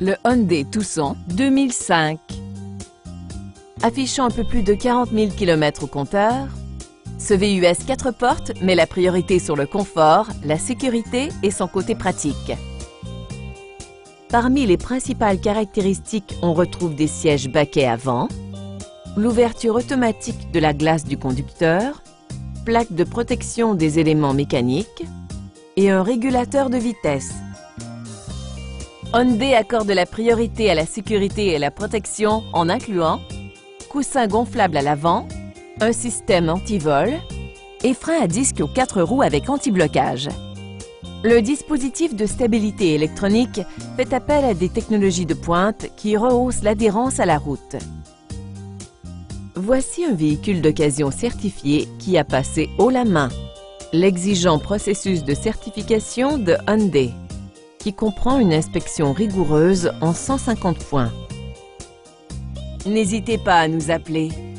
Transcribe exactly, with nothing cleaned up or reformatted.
Le Hyundai Tucson deux mille cinq. Affichant un peu plus de quarante mille km au compteur, ce V U S quatre portes met la priorité sur le confort, la sécurité et son côté pratique. Parmi les principales caractéristiques, on retrouve des sièges baquets avant, l'ouverture automatique de la glace du conducteur, plaque de protection des éléments mécaniques et un régulateur de vitesse. Hyundai accorde la priorité à la sécurité et à la protection en incluant coussin gonflable à l'avant, un système anti-vol et frein à disque aux quatre roues avec anti-blocage. Le dispositif de stabilité électronique fait appel à des technologies de pointe qui rehaussent l'adhérence à la route. Voici un véhicule d'occasion certifié qui a passé haut la main l'exigeant processus de certification de Hyundai, qui comprend une inspection rigoureuse en cent cinquante points. N'hésitez pas à nous appeler.